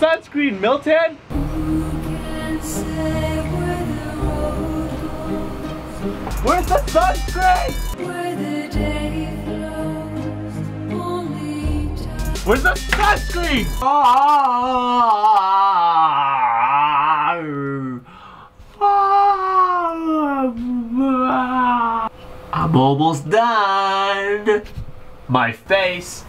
sunscreen, Milton! Where's the sunscreen? Where's the sunscreen? I'm almost done. My face.